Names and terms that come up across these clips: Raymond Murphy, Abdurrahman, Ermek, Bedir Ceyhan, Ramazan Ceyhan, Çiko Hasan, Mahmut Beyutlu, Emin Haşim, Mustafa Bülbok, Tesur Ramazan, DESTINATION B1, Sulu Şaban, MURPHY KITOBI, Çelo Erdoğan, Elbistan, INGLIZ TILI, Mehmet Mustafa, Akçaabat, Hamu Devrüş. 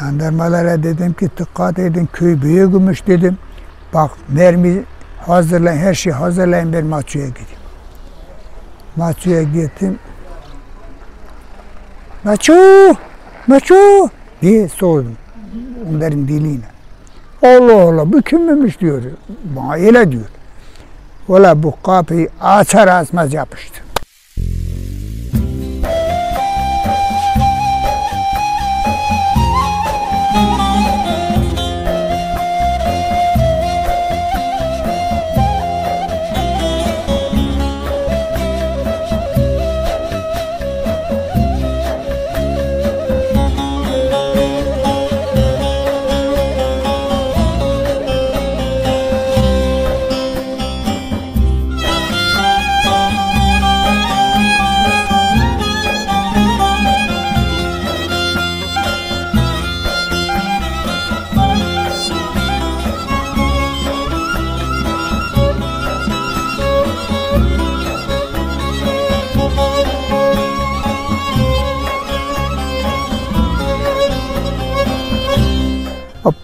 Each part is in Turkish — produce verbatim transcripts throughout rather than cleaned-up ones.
Jandarmalara dedim ki dikkat edin, köy büyükmüş dedim. Bak mermi hazırlayın, her şeyi hazırlayın, ben Maço'ya gideyim. Maço'ya gittim. Maço! Maço! diye sordum onların diliyle. Allah Allah, bu kimmiş diyor, bana öyle diyor. Valla bu kapıyı açar açmaz yapıştı.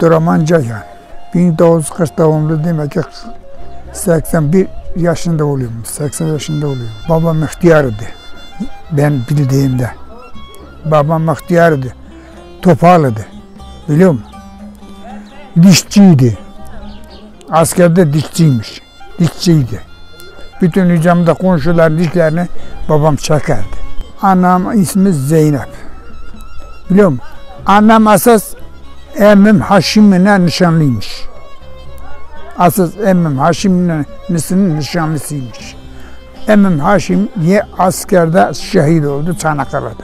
Ramazan Ceyhan, bin dokuz yüz kırk doğumlu, demek ki seksen bir yaşında oluyorum, seksen yaşında oluyorum. Babam ihtiyardı, ben bildiğimde. Babam ihtiyardı, toparladı, biliyor musun? Dişçiydi, askerde dişçiymiş, dişçiydi. Bütün hücamda komşuların dişlerini babam çekerdi. Anam ismi Zeynep, biliyor musun? Anam asas Emin Haşim'le nişanlıymış. Asıl Emin Haşim'le nişanlısıymış. Emin Haşim ye askerde şehit oldu Çanakkale'de.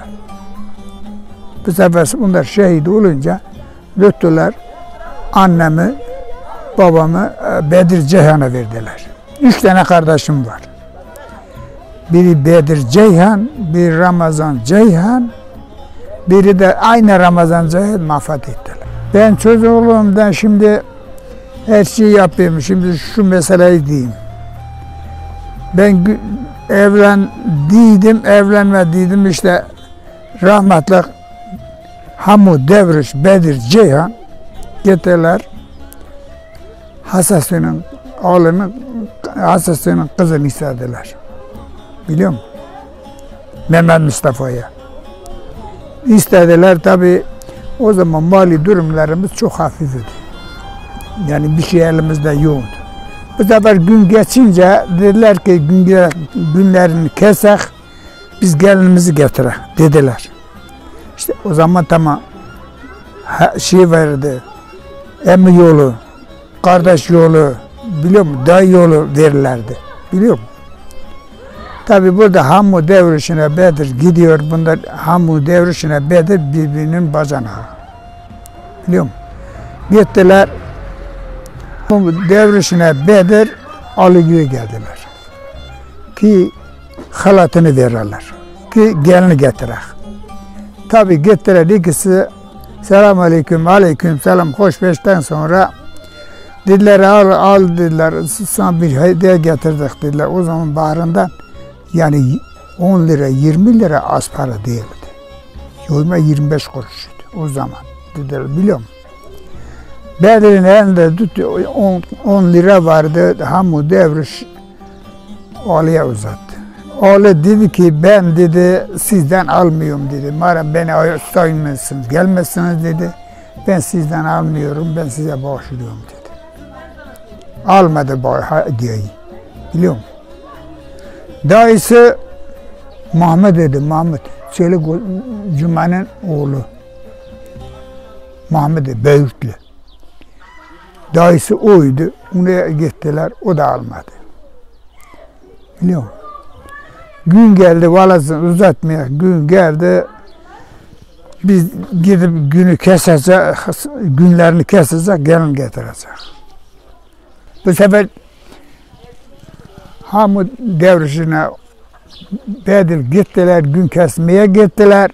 Bu sefer bunlar şehit olunca götürdüler annemi, babamı Bedir Ceyhan'a verdiler. Üç tane kardeşim var. Biri Bedir Ceyhan, biri Ramazan Ceyhan, biri de aynı Ramazan Ceyhan mafat ettiler. Ben çocuğumdan şimdi her şeyi yapıyorum. Şimdi şu meseleyi diyeyim. Ben evlendiydim, evlenmediydim. İşte rahmetli Hamu Devrüş, Bedir Ceyhan getirdiler. Hasasının oğlunu, hasasının kızını istediler. Biliyor musun? Mehmet Mustafa'ya. İstediler tabii. O zaman mali durumlarımız çok hafifti. Yani bir şey elimizde yoğundu. Bu sefer gün geçince dediler ki gün, günlerini kesek, biz gelinimizi getirek dediler. İşte o zaman tamam şey verdi, emmi yolu, kardeş yolu, biliyor musun, dayı yolu verirlerdi, biliyor musun? Tabi burada Hamu Devrüşü'ne Bedir gidiyor, bunlar Hamu Devrüşü'ne Bedir birbirinin bacanağı. Biliyor musun? Gittiler, Hamu Devrüşü'ne Bedir Alıgü'ye geldiler. Ki halatını verirler, ki gelini getirek. Tabi gittiler ikisi, selam aleyküm, aleyküm selam, hoş beşten sonra dediler al, al dediler, sana bir hediye getirdik dediler. O zaman bağrından yani on lira, yirmi lira az para değildi. Yoyma yirmi beş kuruşuydu o zaman. Dediler biliyor musun? Bedir'in elinde on lira vardı. Hamu Devrüş oğluya uzattı. Oğlu dedi ki ben dedi sizden almıyorum dedi. Mara beni saymışsınız, gelmezsiniz dedi. Ben sizden almıyorum, ben size bağışlıyorum dedi. Almadı hediyeyi, biliyor musun? Dayısı Mahmut dedi, Mahmut. Çelik Cuma'nın oğlu. Mahmut Beyutlu. Dayısı oydu, ona gittiler, o da almadı. Biliyor musun? Gün geldi, valasını uzatmaya gün geldi. Biz gidip günü kesecek, günlerini kesecek, gelin getirecek. Bu sefer Hamu Devrişi'ne Bedir gittiler, gün kesmeye gittiler.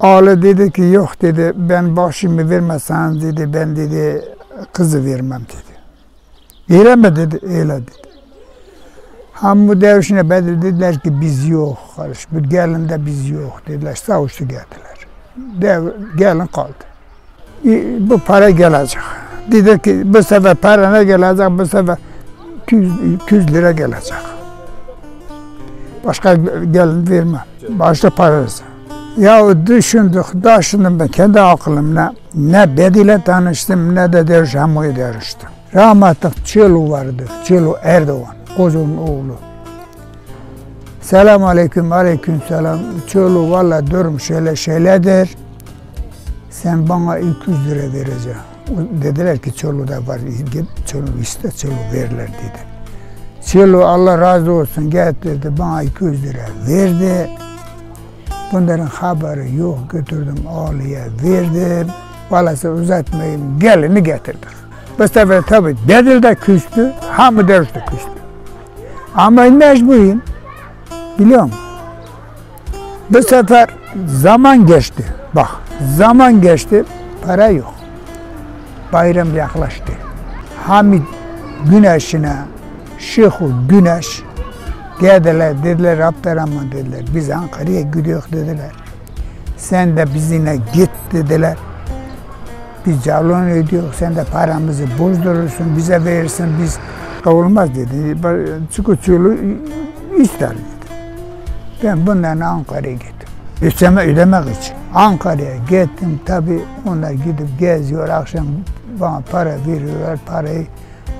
Ağlı dedi ki yok dedi, ben başımı vermezseniz dedi, ben dedi kızı vermem dedi. Öyle mi dedi, öyle dedi. Hamu Devrişi'ne Bedir dediler ki biz yok, karış, bir gelin de biz yok dediler, savuştu geldiler. Devr, gelin kaldı. bu para gelecek. Dedi ki bu sefer para ne gelecek, bu sefer iki yüz lira gelecek. Başka gel vermem, başka parası. Ya düşündük, taşındım ben kendi aklımla. Ne Bedir'le tanıştım, ne de Devrüş Hamu'yu deriştim. Rahmetlik Çelo vardı, Çelo Erdoğan, Kozun oğlu. Selam aleyküm, aleyküm selam. Çelo valla durum şöyle şöyle der. Sen bana iki yüz lira vereceksin. Dediler ki Çelo'da var, git Çelo iste, Çelo verirler dedi. Çelo Allah razı olsun getirdi, bana iki yüz lira verdi. Bunların haberi yok, götürdüm ağlıya verdim. Valası uzatmayayım, gelini getirdik. Bu sefer tabii Bedir de küstü, Hamu Devrüş de küstü. Ama mecburiyim, biliyor musun? Bu sefer zaman geçti, bak zaman geçti, para yok. Bayram yaklaştı. Hamid güneşine, Şıhu güneş, geldiler dediler, Abdurrahman dediler, biz Ankara'ya gidiyoruz dediler. Sen de bizimle git dediler. Biz cavlon ödüyoruz, sen de paramızı bozdurursun, bize verirsin, biz kavulmaz dedi. Çıkıçılı ister dedi. Ben bunlarla Ankara'ya gittim. Üsteme ödemek için. Ankara'ya gittim, tabii onlar gidip geziyor, akşam bana para veriyorlar, parayı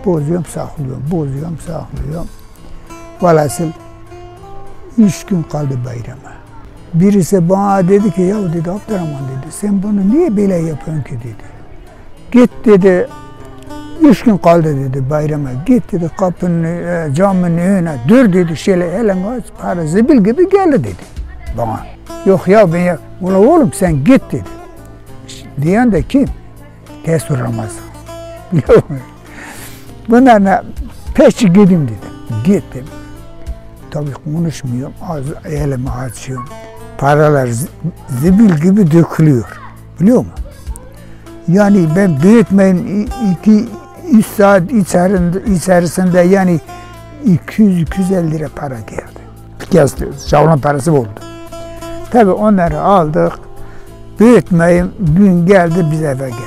bozuyorum, saklıyorum, bozuyorum, saklıyorum. Velhasıl üç gün kaldı bayrama. Birisi bana dedi ki, ya dedi Abdurrahman dedi, sen bunu niye böyle yapıyorsun ki dedi. Git dedi, üç gün kaldı dedi bayrama, git dedi kapının, camının önüne, dur dedi şöyle elini aç, para zibil gibi geldi dedi bana. Yok ya ben ya, ula oğlum sen git dedi. Diyen de kim? Tesur Ramazan. Biliyor musun? Bunlarla peşi gideyim dedi, gittim. Tabii konuşmuyorum, az elimi açıyorum. Paralar zibil gibi dökülüyor, biliyor musun? Yani ben büyütmeyin iki, üç saat içerisinde yani iki yüz iki yüz elli lira para geldi. Geldi, şavlan parası oldu. Tabii onları aldık, büyütmeyin gün geldi, biz eve geldik.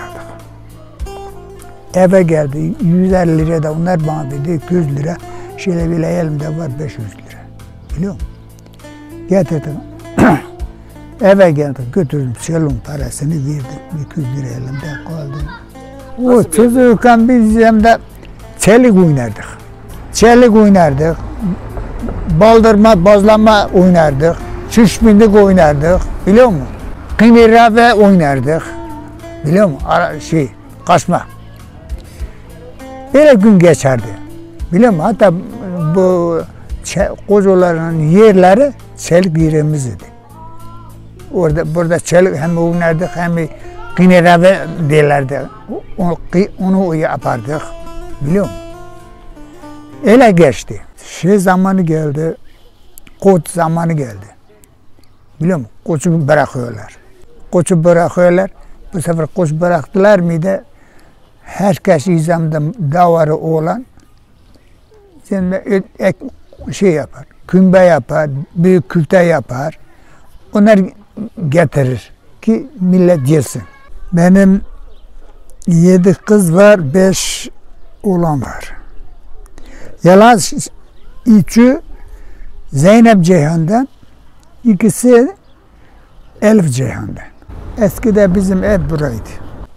Eve geldi, yüz elli lira da onlar bana verdi, iki yüz lira. Şöyle bile elimde var beş yüz lira, biliyor musun? Getirdim, eve geldim, götürdüm, Çelo'nun parasını verdim, iki yüz lira elimde kaldı. O çocukken biz hem de çelik oynardık, çelik oynardık, baldırma, bazlama oynardık, çüşbindik oynardık, biliyor musun? Kıvırra ve oynardık, biliyor musun? Ara, şey, kaçma. Böyle gün geçerdi. Biliyor musun? Hatta bu kocaların yerleri çelik yerimiz idi. Orada, burada çelik hem oynardık hem kınırave derlerdi. Onu, onu yapardık. Biliyor musun? Öyle geçti. Şey zamanı geldi, koç zamanı geldi. Biliyor musun? Koçu bırakıyorlar. Koçu bırakıyorlar. Bu sefer koç bıraktılar mıydı? Herkes izamda davarı olan şey yapar, kümbe yapar, büyük küfte yapar, onlar getirir ki millet yesin. Benim yedi kız var, beş oğlan var. Yalan üçü Zeynep Ceyhan'dan, ikisi Elif Ceyhan'dan. Eskide bizim ev buraydı,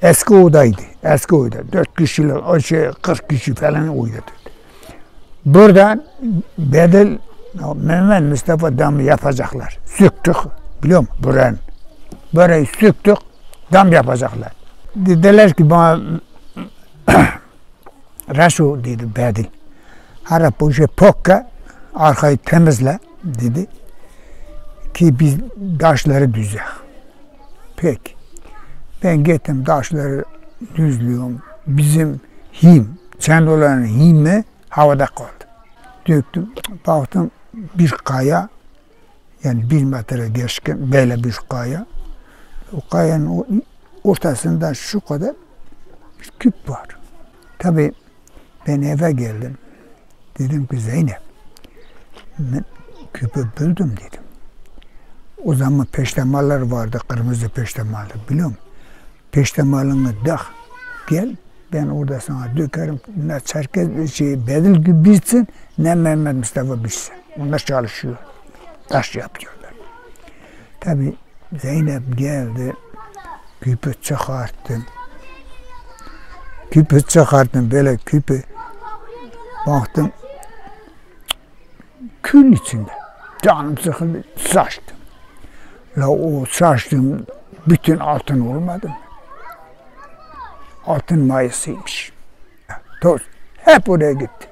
eski odaydı, eski oda, dört kişilik, o şey kırk kişi falan oynadı. Buradan Bedir, Mehmet Mustafa damı yapacaklar. Söktük, biliyor musun? Buranın. Burayı söktük, dam yapacaklar. Dediler ki bana, Resul dedi Bedir, harap bu işe pokka, arkayı temizle dedi ki biz taşları düzek. Peki, ben gittim taşları düzlüyorum, bizim him, çendoların himi havada kaldı. Döktüm, baktım bir kaya, yani bir metre geçken böyle bir kaya. O kayanın ortasında şu kadar bir küp var. Tabii ben eve geldim. Dedim ki Zeynep, ben küpü buldum dedim. O zaman peştemallar vardı, kırmızı peştemallar, biliyor musun? peştemalını tak, gel, ben orada sana dökerim. Ne Çerkez şey, Bedir gibi bilsin, ne Mehmet Mustafa bilsin. Onlar çalışıyor, taş yapıyorlar. Tabi Zeynep geldi, küpü çıkarttım. Küpü çıkarttım, böyle küpü baktım, kül içinde. Canım sıkıldı, saçtım. La o saçtım, bütün altın olmadı mı? Altın mayasıymış. Toz, hep oraya gitti.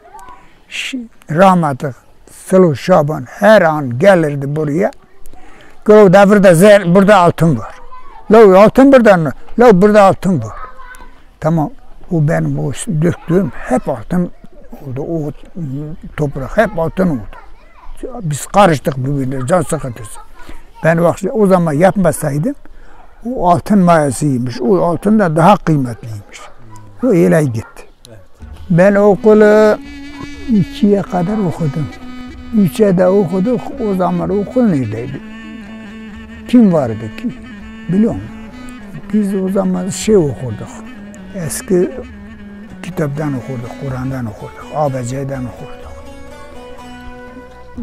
Rahmetli Sulu Şaban her an gelirdi buraya. Burada, burada, burada altın var. La altın buradan, la burada altın var. Tamam, o benim o döktüğüm hep altın oldu. O toprak hep altın oldu. Biz karıştık birbirine, can sıkıntısı. Ben o zaman yapmasaydım, o altın mayasıymış, o altın da daha kıymetliymiş. O öyle gitti. Ben okulu ikiye kadar okudum. Üçe de okuduk, o zaman okul neredeydi? Kim vardı ki? Biliyor musun? Biz o zaman şey okuduk, eski kitaptan okuduk, Kur'an'dan okuduk, A B C'den okuduk.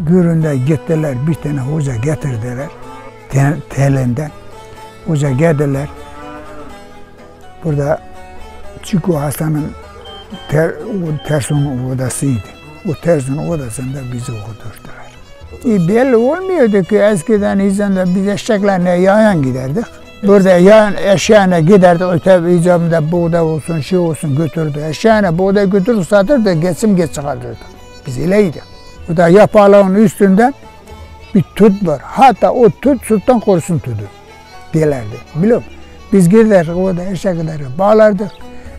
Göründe gittiler, bir tane hoca getirdiler, te telinden. Hoca geldiler, burada Çiko Hasan'ın ter, tersun odasıydı. O tersun odasında bizi okudurdular. E belli olmuyordu ki eskiden izlanda biz eşeklerle yayan giderdik. Burada yayan eşeğine giderdik, öte icabında buğda olsun, şey olsun götürdü. Eşeğine buğda götürüp satırdı, geçim geç çıkartırdı. Biz ileydik. Bu da yapalağın üstünden bir tut var. Hatta o tut sütten korusun tutu dilerdi. Biliyor musun? Biz giderdik orada eşekleri bağlardık.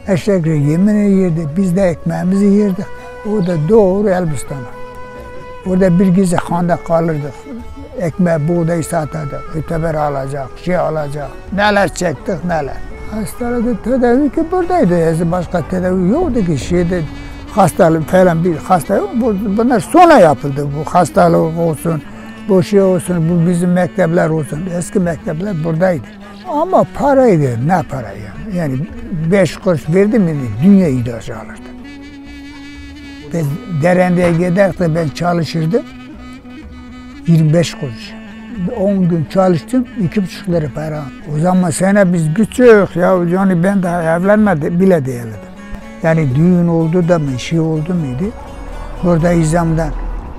Eşekleri yemini yerdi. Biz de ekmeğimizi yerdik. O da doğru Elbistan'a. Orada bir gizli handa kalırdık. Ekmeği buğdayı satardık. Öteber alacak, şey alacak. Neler çektik neler. Hastalığı tedavi ki buradaydı. Başka tedavi yoktu ki şeyde. Hastalık falan bir hastalık, bunlar sonra yapıldı, bu hastalık olsun, bu şey olsun, bu bizim mektepler olsun, eski mektepler buradaydı. Ama paraydı, ne para yani, yani beş kuruş verdi mi dünyayı da alırdı. Ben derendeye giderken ben çalışırdım, yirmi beş kuruş. on gün çalıştım, iki buçuk lira para. O zaman sene biz küçük ya, yani ben daha evlenmedi bile değildim. Yani düğün oldu da mı, şey oldu muydu? Burada izamdan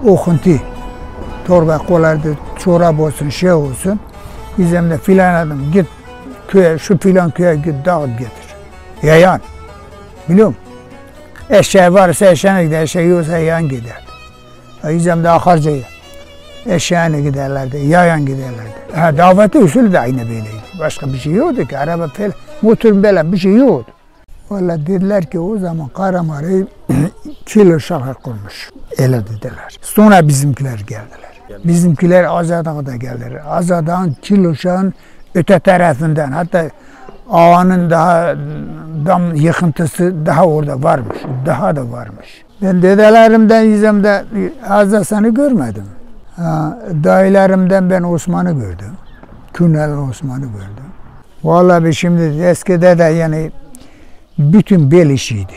okuntu, torba kolardı, çorap olsun, şey olsun. İzamda filan adam git köye, şu filan köye git, dağıt getir. Yayan, biliyor musun? Eşeği varsa eşeğine gider, eşeği yoksa yayan giderdi. İzamda akarcaya eşeğine giderlerdi, yayan giderlerdi. Ha, daveti usulü de aynı böyleydi. Başka bir şey yoktu ki, araba falan, motor falan bir şey yoktu. Vallahi dediler ki o zaman Karamara'yı kilo şahar kurmuş. Öyle dediler. Sonra bizimkiler geldiler. Bizimkiler Azadağ'da geldiler. Azadağ'ın kilo şahın öte tarafından hatta ağanın daha dam yıkıntısı daha orada varmış. Daha da varmış. Ben dedelerimden izimde Azadağ'ı görmedim. Ha, dayılarımdan ben Osman'ı gördüm. Künel Osman'ı gördüm. Vallahi şimdi eskide de yani bütün bel işiydi,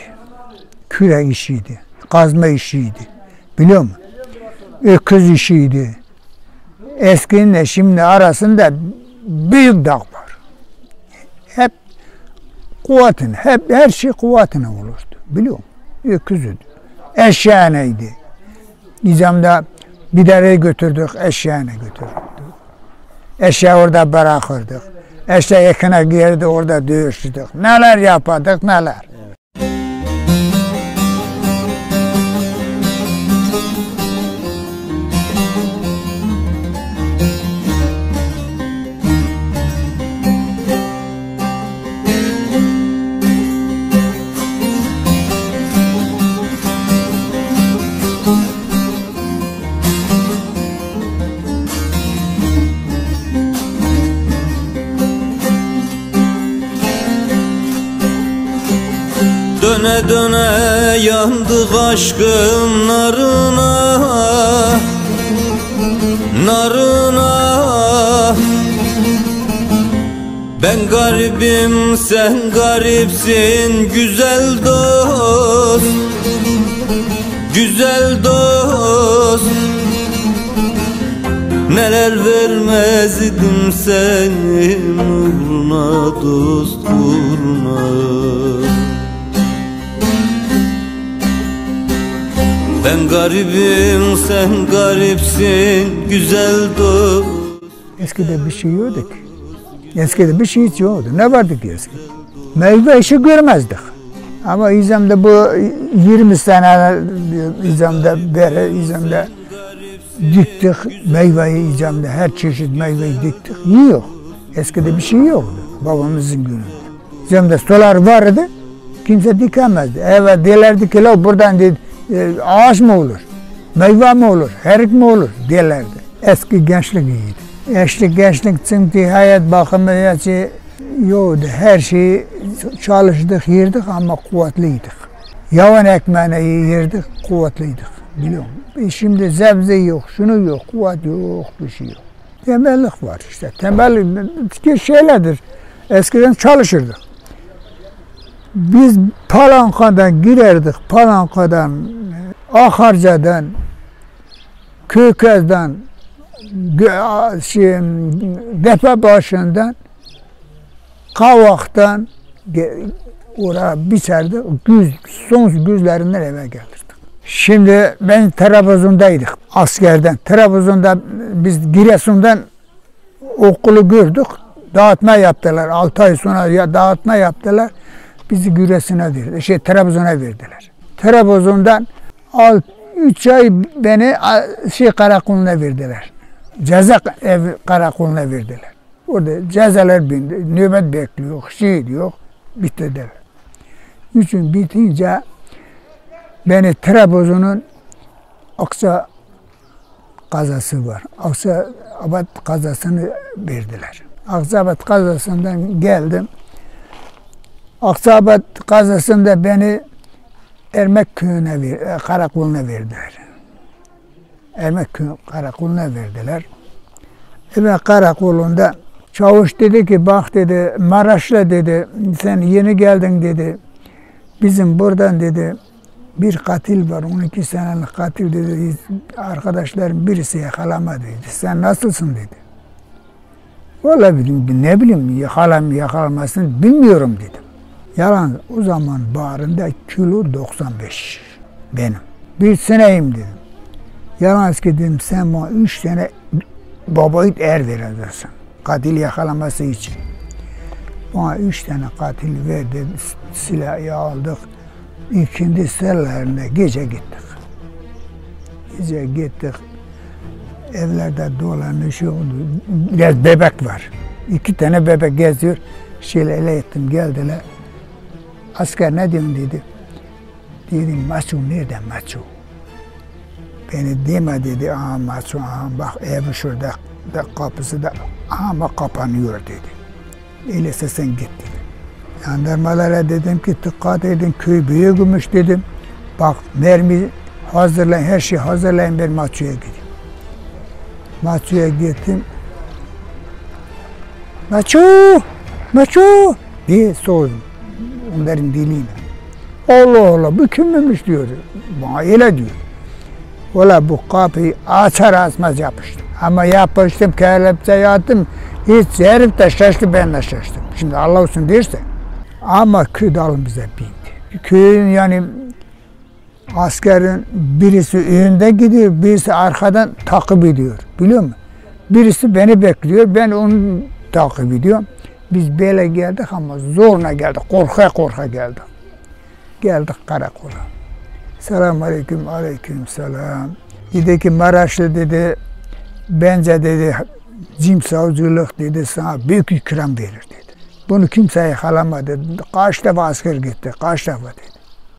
kürek işiydi, kazma işiydi, biliyor musun? Öküz işiydi. Eskinin şimdi arasında büyük dağ var. Hep kuvvetin, hep her şey kuvvetin olurdu, biliyor musun? Öküzüydü, eşeğineydi. Nizamda bidere götürdük, eşeğine götürdük. Eşeği orada bırakırdık. Eşeğe yakına girdi, orada dövüştük. Neler yapardık, neler. Evet. Döne döne yandık aşkın narına, narına. Ben garibim, sen garipsin güzel dost, güzel dost. Neler vermezdim senin uğruna dost uğruna. Ben garibim, sen garipsin güzel dost. Eskiden bir şey yiyorduk. Eskiden bir şey hiç yoktu. Ne vardı ki eskiden? Meyve işi görmezdik. Ama İzmir'de bu yirmi sene İzmir'de beri İzmir'de diktik meyveyi, İzmir'de her çeşit meyveyi diktik. Yiyor. Eskiden bir şey yoktu babamızın gününde. İzmir'de sular vardı, kimse dikemezdi. Evet derlerdi ki la buradan dedi, ağaç mı olur, meyve mi olur, herik mi olur derlerdi. Eski gençlik iyiydi. Yaşlı gençlik çünkü hayat bakımı yoktu. Her şeyi çalıştık, yerdik ama kuvvetliydik. Yavan ekmeğini yerdik, kuvvetliydik. Biliyor musun? E şimdi sebze yok, şunu yok, kuvvet yok, bir şey yok. Tembellik var işte. Tembellik şeylerdir. Eskiden çalışırdık. Biz Palanka'dan girerdik, Palanka'dan, Akarca'dan, Köykez'den, Depe başından, Kavak'tan oraya biçerdik, güz, son güzlerinden eve gelirdik. Şimdi ben Trabzon'daydık askerden. Trabzon'da biz Giresun'dan okulu gördük, dağıtma yaptılar. altı ay sonra dağıtma yaptılar, bizi Giresun'a verdiler, şey Trabzon'a verdiler. Trabzon'dan üç ay beni şey karakoluna verdiler. Ceza ev karakoluna verdiler. Orada cezalar bindi, nöbet bekliyor, şey yok, bitirdiler. Üç gün bitince beni Trabzon'un Akça kazası var. Akçaabat kazasını verdiler. Akçaabat kazasından geldim. Akçaabat kazasında beni Ermek köyüne, karakoluna verdiler. Ermek köyü karakoluna verdiler. Ermek karakolunda çavuş dedi ki bak dedi Maraş'la dedi sen yeni geldin dedi. Bizim buradan dedi bir katil var, on iki senelik katil dedi. Arkadaşların birisi yakalamadı dedi. Sen nasılsın dedi. Vallahi bilmiyorum, ne bileyim yakalam yakalamasını bilmiyorum dedim. Yalan o zaman bağrında kilo doksan beş benim. Bir seneyim dedim. Yalan ki dedim sen bana üç tane babayı er vereceksin. Katil yakalaması için. Bana üç tane katil verdi, silahı aldık. İkindi sellerine gece gittik. Gece gittik. Evlerde dolanışıyor. Biraz bebek var. İki tane bebek geziyor. Şöyle ele ettim geldiler. Asker ne diyorsun dedi. Dedim maço nerede maço? Beni deme dedi. Aha maço aha bak evi şurada da, kapısı da ama kapanıyor dedi. Öyleyse sen git dedi. Jandarmalara dedim ki dikkat edin köy büyükmüş dedim. Bak mermi hazırlayın her şeyi hazırlayın ben maçoya gideyim. Maçoya gittim. Maço! Maço! diye sordum. Onların diliyle. Allah Allah bu kimmiş diyor. Bana öyle diyor. Valla bu kapıyı açar açmaz yapıştım. Ama yapıştım, kelepçe yattım. Hiç herif de şaştı, ben de şaştım. Şimdi Allah olsun derse. Ama köy dalımıza bindi. Köyün yani askerin birisi önde gidiyor, birisi arkadan takip ediyor. Biliyor musun? Birisi beni bekliyor, ben onu takip ediyorum. Biz böyle geldik ama zorla geldik, korka korka geldik. Geldik karakola. Selamun aleyküm, aleyküm selam. Dedi ki Maraşlı dedi, bence dedi, cim savcılık dedi, sana büyük ikram verir dedi. Bunu kimse yakalamadı, kaç defa asker gitti, kaç defa dedi.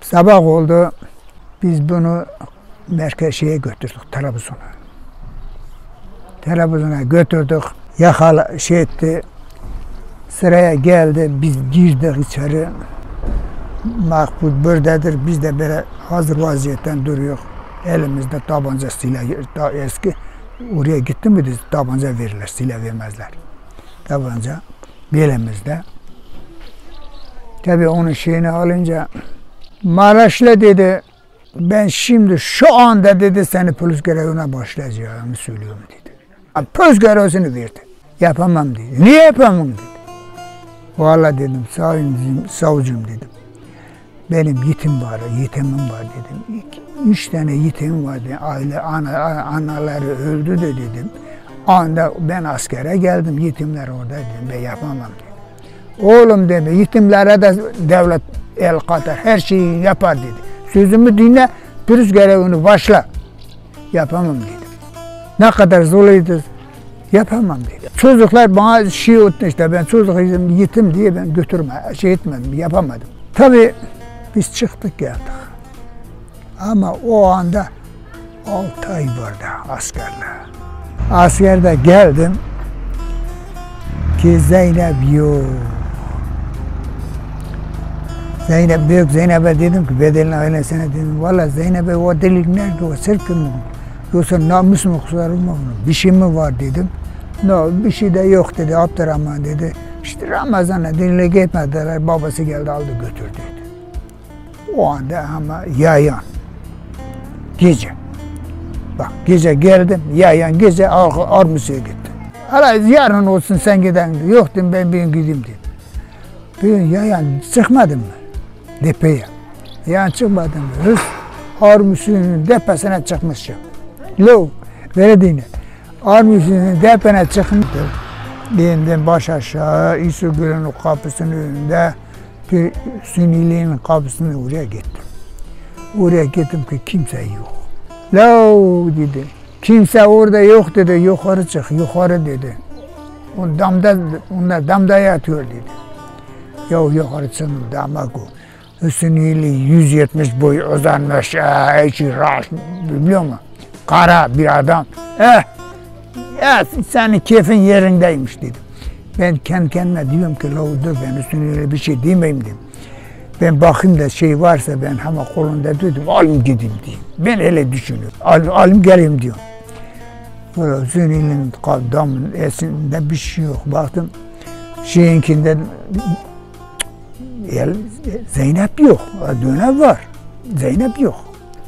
Sabah oldu, biz bunu merkeziye götürdük, Trabzon'a. Trabzon'a götürdük, yakala, şey etti. Sıraya geldi, biz girdik içeri. Mahmut buradadır, biz de böyle hazır vaziyetten duruyoruz. Elimizde tabanca silah, daha eski. Oraya gitti mi biz tabanca verirler, silah vermezler. Tabanca. belimizde. Tabii onun şeyini alınca Maraşlı dedi, ben şimdi şu anda dedi seni polis görevine başlayacağımı söylüyorum dedi. Polis görevini verdi. Yapamam dedi. Niye yapamam dedi. Vallahi dedim savcım, savcım dedim. Benim yetim var, yetimim var dedim. İki, üç tane yetim vardı. Aile, ana, anaları öldü de dedim. Anda ben askere geldim, yetimler orada dedim. Ben yapamam dedim. Oğlum dedi, yetimlere de devlet el katar, her şeyi yapar dedi. Sözümü dinle, polis görevini başla. Yapamam dedim. Ne kadar zorluydu, yapamam dedim. Çocuklar bana şey oldu işte, ben çocuk yetim diye ben götürme, şey etmedim, yapamadım. Tabii biz çıktık geldik. Ama o anda altı ay vardı askerler. Askerde geldim ki Zeynep yok. Zeynep, büyük Zeynep'e dedim ki Bedel'in ailesine dedim. Valla Zeynep'e o delik nerede o sirkin mi? Yoksa namus mu kusarım mı? Bir şey mi var dedim. No, bir şey de yok dedi Abdurrahman dedi. İşte Ramazan'a dinle gitmediler, babası geldi aldı götürdü dedi. O anda ama yayan, gece. Bak gece geldim, yayan gece Ar Armus'a gittim. Hala yarın olsun sen giden dedi. Yok dedim ben bir gün gideyim dedim. Bir gün yayan çıkmadım mı depeye? Yayan çıkmadım mı? Hız Armus'un depesine çıkmışım. Lo, böyle dinle. Armus'un depesine çıkmıştım. Dindim baş aşağı, İsugül'ün kapısının önünde, bir Sünili'nin kapısının oraya gittim. Oraya gittim ki kimse yok. Lav dedi, kimse orada yok dedi, yukarı çık, yukarı dedi. O damda, onlar damda yatıyor dedi. Ya yukarı çıkın damak o. Sünili yüz yetmiş boy uzanmış, ee, içi raş, biliyor musun? Kara bir adam. Eh. Ya senin keyfin yerindeymiş dedim. Ben kendi kendime diyorum ki la dur ben üstüne öyle bir şey demeyeyim dedim. Ben bakayım da şey varsa ben hemen kolunda tutayım alayım gideyim diyeyim. Ben öyle düşünüyorum. Alayım, alayım geleyim diyorum. Böyle Zünil'in damının esinde bir şey yok. Baktım şeyinkinden Zeynep yok. Dönem var. Zeynep yok.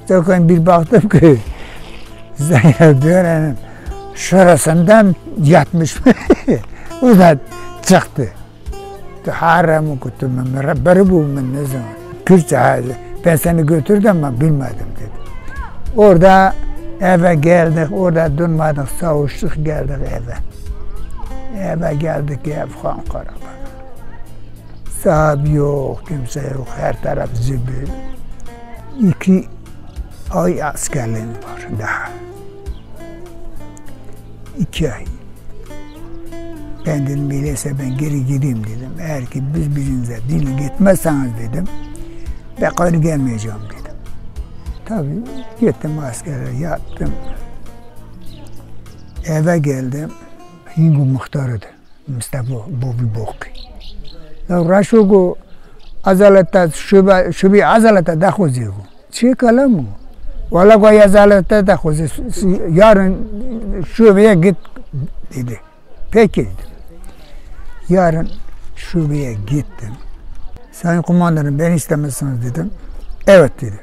Zaten bir baktım ki Zeynep dönem. Şurasından yatmış, o da çıktı. Haramı kutum, beri bu ne zaman? Kürtçe, ben seni götürdüm ama bilmedim dedi. Orada eve geldik, orada durmadık, savuştuk geldik eve. Eve geldik ki Afgan Karabağ. Sahibi yok, kimse yok, her taraf zibil. İki ay askerliğim var daha. İki ay. Ben dedim öyleyse ben geri gideyim dedim. Eğer ki biz birinize dil gitmezseniz dedim. Ben geri gelmeyeceğim dedim. Tabii gittim askere yattım. Eve geldim. Hingu muhtarıydı. Mustafa Bülbok. Raşugu azalata şuba şubi azalata da kozigu. Çekala mı? Valla koy azalata da kozigu. Yarın şubeye git dedi. Peki dedim. Yarın şubeye gittim. Sayın kumandanım beni istemezsiniz dedim. Evet dedi.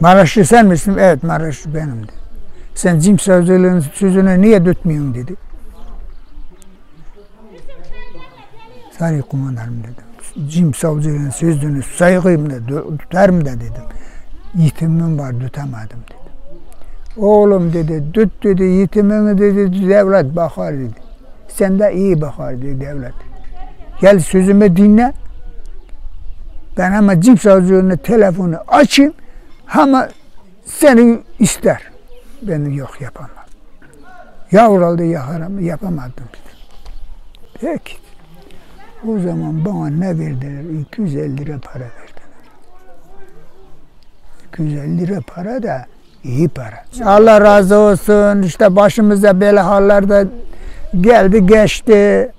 Maraşlı sen misin? Evet Maraşlı benim dedi. Sen cim sözlüğünün sözünü niye tutmuyorsun dedi. Sayın kumandanım dedim. Cim sözlüğünün sözünü saygıyım da tutarım da dedim. Yetimim var tutamadım dedi. Oğlum dedi, tut dedi, yetimini dedi, devlet bakar dedi. Sen de iyi bakar dedi devlet. Gel sözümü dinle. Ben ama cips sözünü, telefonu açayım. Ama seni ister. Ben yok yapamam. Yavraldı yakarım, yapamadım dedi. Peki. O zaman bana ne verdiler? iki yüz elli lira para verdiler. iki yüz elli lira para da İyi para. Allah razı olsun. İşte başımıza böyle hallerde geldi geçti.